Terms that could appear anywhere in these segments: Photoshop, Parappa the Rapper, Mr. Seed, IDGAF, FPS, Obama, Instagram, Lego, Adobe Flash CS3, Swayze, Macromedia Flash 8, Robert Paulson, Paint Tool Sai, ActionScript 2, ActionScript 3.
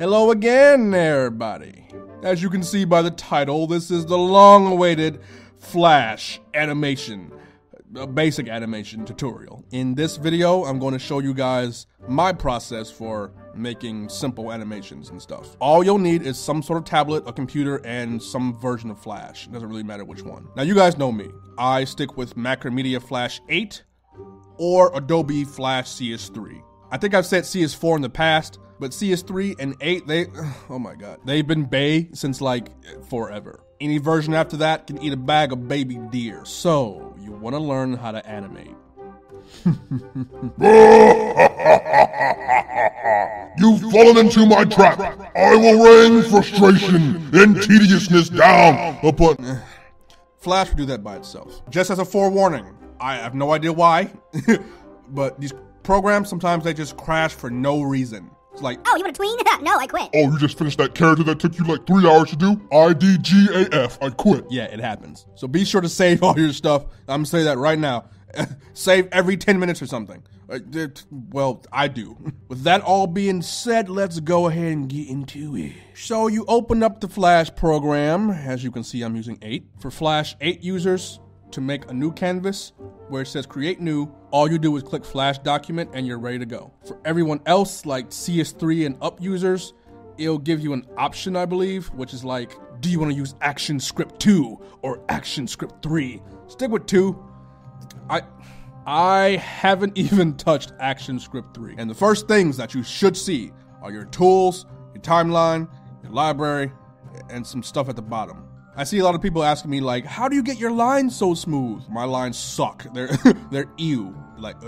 Hello again, everybody. As you can see by the title, this is the long-awaited Flash animation, basic animation tutorial. In this video, I'm going to show you guys my process for making simple animations and stuff. All you'll need is some sort of tablet, a computer, and some version of Flash. It doesn't really matter which one. Now, you guys know me. I stick with Macromedia Flash 8 or Adobe Flash CS3. I think I've said CS4 in the past, but CS3 and 8, oh my God. They've been bae since like forever. Any version after that can eat a bag of baby deer. So you wanna learn how to animate. You've fallen into my trap. I will rain frustration and tediousness down upon. Flash would do that by itself. Just as a forewarning, I have no idea why, but these programs, sometimes they just crash for no reason. It's like, oh, you want a tween? No, I quit. Oh, you just finished that character that took you like 3 hours to do? IDGAF, I quit. Yeah, it happens. So be sure to save all your stuff. I'm gonna say that right now. Save every 10 minutes or something. Well, I do. With that all being said, let's go ahead and get into it. So you open up the Flash program. As you can see, I'm using 8. For Flash 8 users, to make a new canvas where it says create new, all you do is click Flash document and you're ready to go. For everyone else, like CS3 and up users, it'll give you an option, I believe, which is like, do you want to use ActionScript 2 or ActionScript 3? Stick with 2. I haven't even touched ActionScript 3. And the first things that you should see are your tools, your timeline, your library, and some stuff at the bottom. I see a lot of people asking me like, how do you get your lines so smooth? My lines suck. They're ew. Like,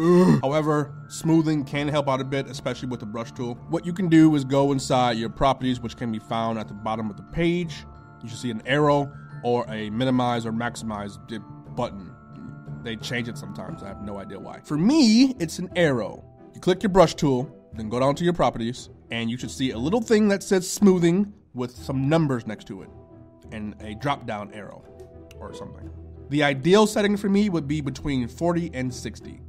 However, smoothing can help out a bit, especially with the brush tool. What you can do is go inside your properties, which can be found at the bottom of the page. You should see an arrow or a minimize or maximize button. They change it sometimes. I have no idea why. For me, it's an arrow. You click your brush tool, then go down to your properties, and you should see a little thing that says smoothing with some numbers next to it and a drop down arrow or something. The ideal setting for me would be between 40 and 60.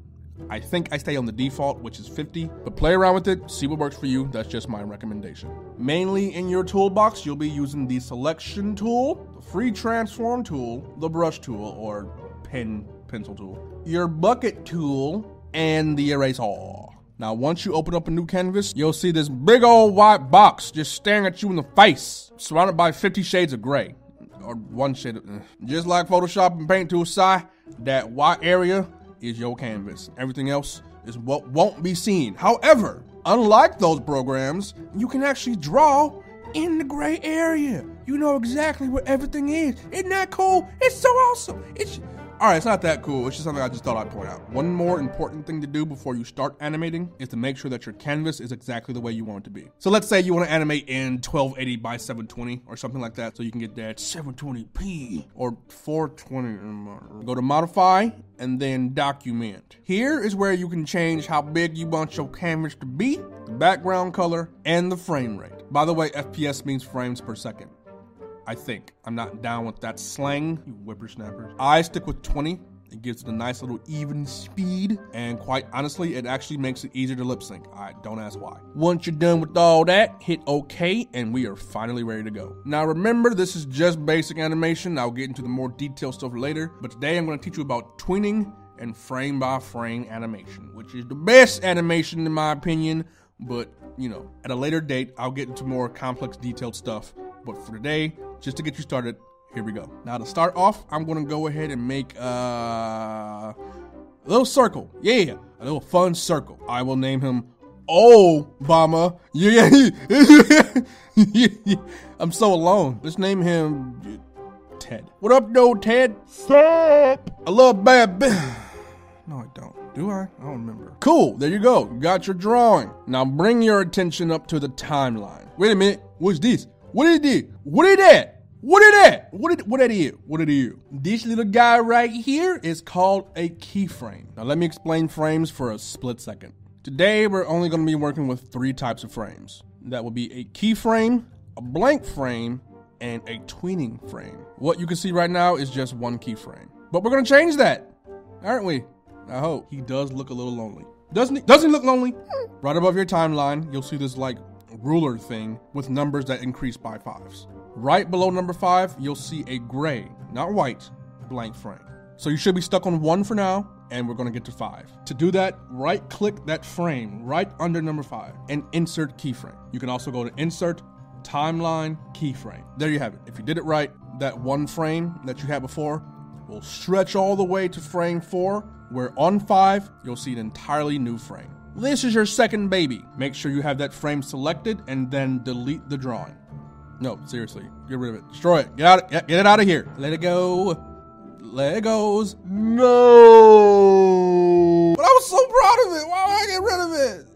I think I stay on the default, which is 50, but play around with it, see what works for you. That's just my recommendation. Mainly in your toolbox, you'll be using the selection tool, the free transform tool, the brush tool or pencil tool, your bucket tool, and the eraser. Now, once you open up a new canvas, you'll see this big old white box just staring at you in the face, surrounded by 50 shades of gray, or one shade of, just like Photoshop and Paint Tool Sai, that white area is your canvas. Everything else is what won't be seen. However, unlike those programs, you can actually draw in the gray area. You know exactly where everything is. Isn't that cool? It's so awesome. Alright, it's not that cool, it's just something I just thought I'd point out. One more important thing to do before you start animating is to make sure that your canvas is exactly the way you want it to be. So let's say you want to animate in 1280 by 720 or something like that, so you can get that 720p or 420. Go to modify and then document. Here is where you can change how big you want your canvas to be, the background color, and the frame rate. By the way, FPS means frames per second. I think. I'm not down with that slang, you whippersnappers. I stick with 20. It gives it a nice little even speed. And quite honestly, it actually makes it easier to lip sync. I don't ask why. Once you're done with all that, hit OK, and we are finally ready to go. Now remember, this is just basic animation. I'll get into the more detailed stuff later. But today I'm going to teach you about tweening and frame by frame animation, which is the best animation in my opinion. But, you know, at a later date, I'll get into more complex detailed stuff. But for today, just to get you started, here we go. Now to start off, I'm gonna go ahead and make a little circle. Yeah, a little fun circle. I will name him Obama. Yeah. I'm so alone. Let's name him Ted. What up, though, Ted? Sup? I love bad. No, I don't. Do I? I don't remember. Cool, there you go. You got your drawing. Now bring your attention up to the timeline. Wait a minute. What's this? What is this? What is that? What is that? What is it? This little guy right here is called a keyframe. Now let me explain frames for a split second. Today we're only going to be working with 3 types of frames. That will be a keyframe, a blank frame, and a tweening frame. What you can see right now is just one keyframe. But we're going to change that, aren't we? I hope. He does look a little lonely. Doesn't he look lonely? Right above your timeline, you'll see this like ruler thing with numbers that increase by 5s. Right below number 5, you'll see a gray, not white, blank frame. So you should be stuck on 1 for now, and we're gonna get to 5. To do that, right click that frame right under number 5 and insert keyframe. You can also go to insert, timeline, keyframe. There you have it. If you did it right, that one frame that you had before will stretch all the way to frame 4, where on 5, you'll see an entirely new frame. This is your second baby. Make sure you have that frame selected and then delete the drawing. No, seriously, get rid of it. Destroy it, get it out of here. Let it go. Legos. No. But I was so proud of it. Why would I get rid of it?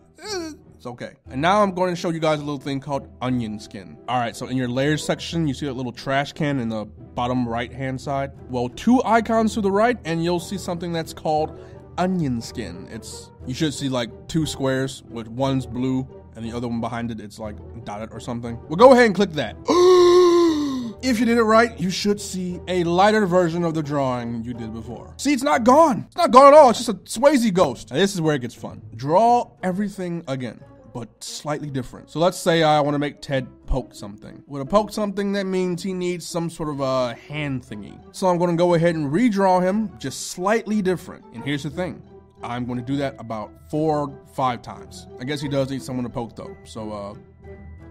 It's okay. And now I'm going to show you guys a little thing called onion skin. All right, so in your layers section, you see that little trash can in the bottom right-hand side. Well, 2 icons to the right, and you'll see something that's called onion skin. You should see like 2 squares with one's blue and the other one behind it, it's like dotted or something. Well, go ahead and click that. If you did it right, you should see a lighter version of the drawing you did before. See, it's not gone. It's not gone at all. It's just a Swayze ghost. Now, this is where it gets fun. Draw everything again, but slightly different. So let's say I want to make Ted poke something. With a poke something, that means he needs some sort of a hand thingy. So I'm going to go ahead and redraw him, just slightly different. And here's the thing. I'm going to do that about 4 or 5 times. I guess he does need someone to poke though. So,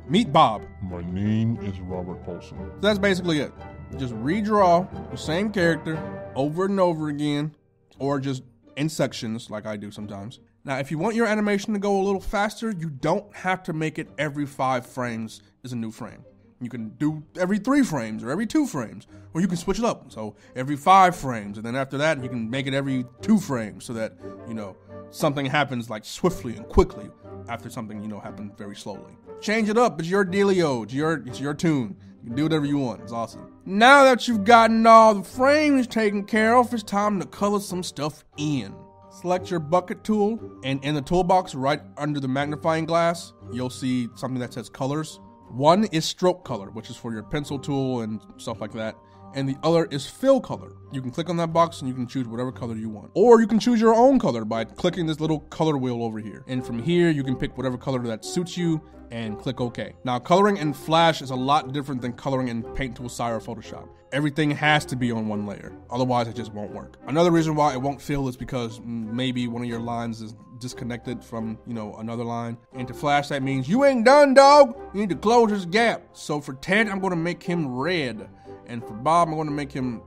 meet Bob. My name is Robert Paulson. That's basically it. Just redraw the same character over and over again, or just in sections like I do sometimes. Now, if you want your animation to go a little faster, you don't have to make it every 5 frames is a new frame. You can do every 3 frames or every 2 frames, or you can switch it up. So every 5 frames, and then after that, you can make it every 2 frames so that, you know, something happens like swiftly and quickly after something, you know, happened very slowly. Change it up, it's your dealio, it's your tune. You can do whatever you want, it's awesome. Now that you've gotten all the frames taken care of, it's time to color some stuff in. Select your bucket tool, and in the toolbox right under the magnifying glass, you'll see something that says colors. 1 is stroke color, which is for your pencil tool and stuff like that. And the other is fill color. You can click on that box and you can choose whatever color you want. Or you can choose your own color by clicking this little color wheel over here. And from here, you can pick whatever color that suits you and click OK. Now, coloring in Flash is a lot different than coloring in Paint Tool Sai or Photoshop. Everything has to be on 1 layer. Otherwise, it just won't work. Another reason why it won't fill is because maybe one of your lines is disconnected from, you know, another line. And to Flash, that means you ain't done, dog. You need to close this gap. So for Ted, I'm going to make him red. And for Bob, I'm going to make him...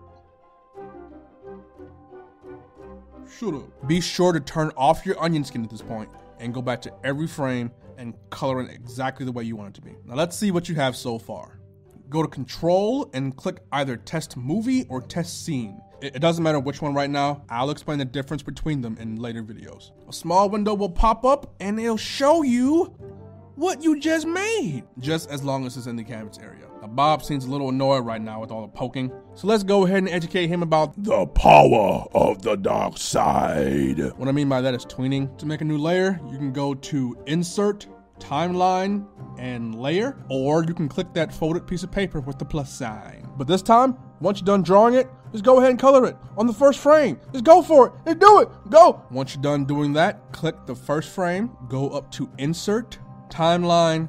Shut up. Be sure to turn off your onion skin at this point and go back to every frame and color it exactly the way you want it to be. Now let's see what you have so far. Go to Control and click either Test Movie or Test Scene. It doesn't matter which one right now. I'll explain the difference between them in later videos. A small window will pop up and it'll show you what you just made, just as long as it's in the canvas area. Now, Bob seems a little annoyed right now with all the poking, so let's go ahead and educate him about the power of the dark side. What I mean by that is tweening. To make a new layer, you can go to Insert, Timeline, and Layer, or you can click that folded piece of paper with the plus sign. But this time, once you're done drawing it, just go ahead and color it on the first frame. Just go for it, just do it, go. Once you're done doing that, click the first frame, go up to Insert, Timeline,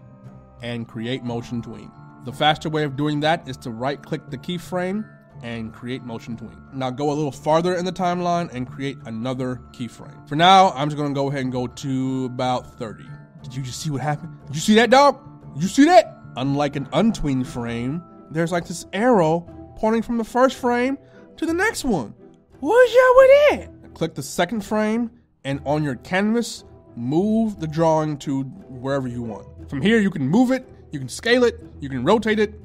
and create motion tween. The faster way of doing that is to right click the keyframe and create motion tween. Now go a little farther in the timeline and create another keyframe. For now, I'm just gonna go ahead and go to about 30. Did you just see what happened? Did you see that, dog? Did you see that? Unlike an untweened frame, there's like this arrow pointing from the first frame to the next one. What's y'all with that? Now click the second frame, and on your canvas, move the drawing to wherever you want. From here, you can move it, you can scale it, you can rotate it,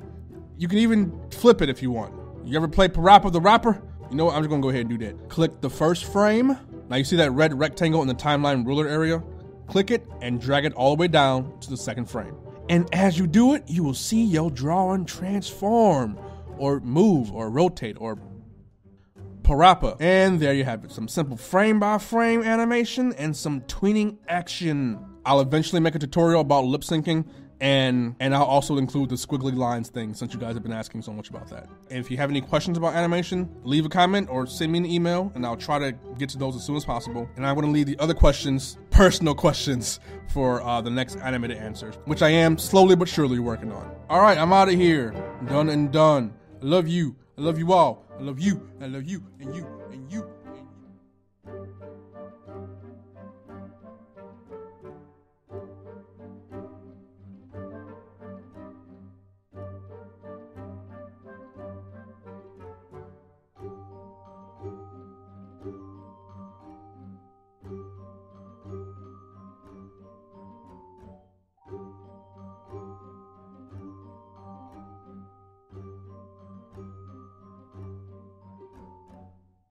you can even flip it if you want. You ever play Parappa the Rapper? You know what, I'm just gonna go ahead and do that. Click the first frame. Now you see that red rectangle in the timeline ruler area? Click it and drag it all the way down to the second frame. And as you do it, you will see your drawing transform, or move, or rotate, or Parappa. And there you have it, some simple frame by frame animation and some tweening action. I'll eventually make a tutorial about lip syncing, and I'll also include the squiggly lines thing since you guys have been asking so much about that. And if you have any questions about animation, leave a comment or send me an email and I'll try to get to those as soon as possible. And I'm gonna leave the other questions personal questions for the next animated answers, which I am slowly but surely working on. All right, I'm out of here. Done and done. I love you. I love you all. I love you. I love you and you and you.